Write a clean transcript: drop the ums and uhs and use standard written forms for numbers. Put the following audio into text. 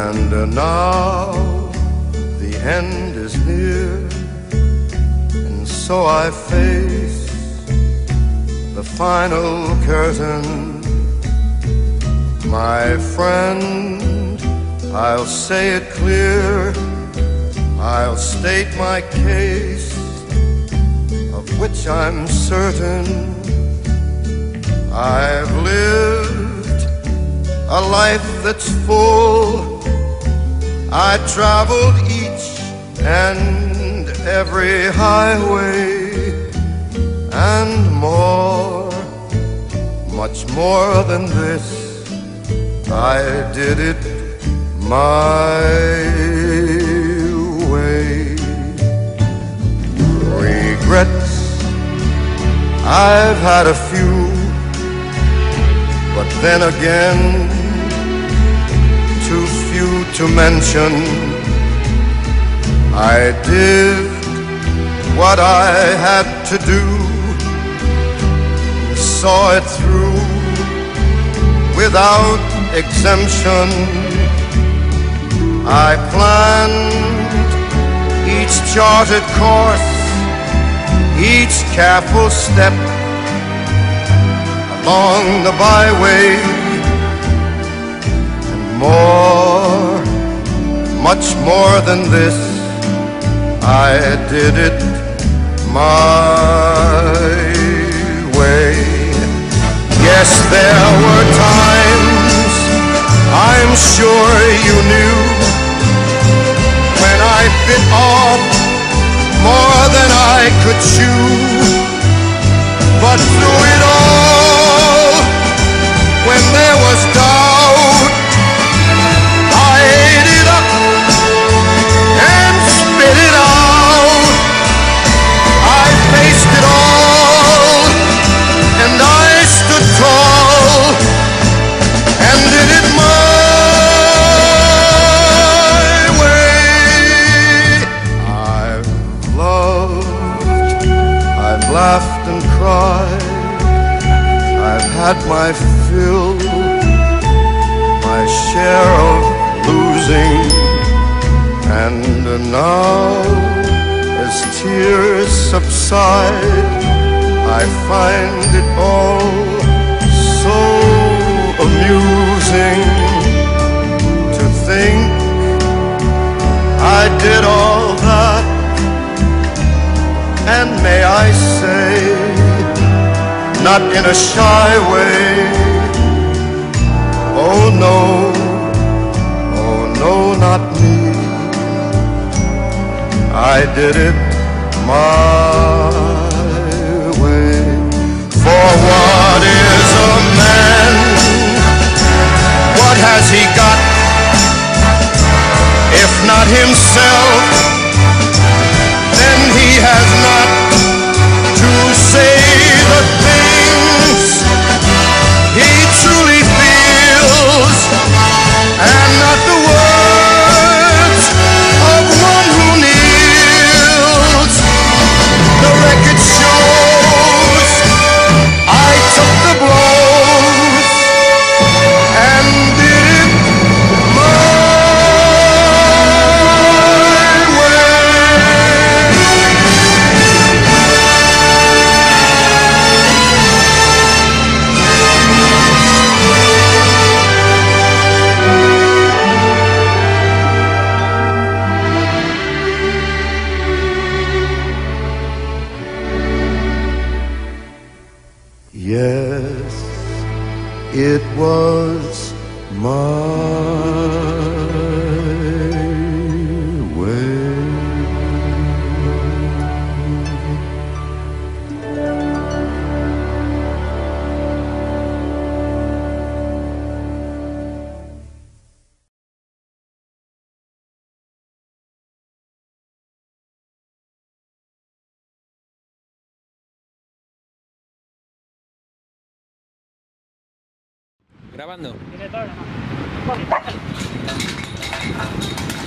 And now the end is near, and so I face the final curtain. My friend, I'll say it clear, I'll state my case, of which I'm certain. I've lived a life that's full, I traveled each and every highway and more, much more than this. I did it my way. Regrets, I've had a few, but then again, too few to mention. I did what I had to do, saw it through without exemption. I planned each charted course, each careful step along the byway, and more, much more than this, I did it my way. Yes, there were times I'm sure you knew when I bit off more than I could chew, but through it all, when there was doubt, I ate it up and spit it out. I faced it all and I stood tall and did it my way. I've loved, I've laughed and cried, I've had my fill, my share of losing, and now as tears subside, I find it all so amusing to think I did all that, and may I say, not in a shy way, oh no, not me, I did it my way. For what is a man, what has he got, if not himself, then he has not to say the thing he truly feels, and not the words of one who kneels. The record shows I took the blows and did it my way. Yes, it was mine. Grabando.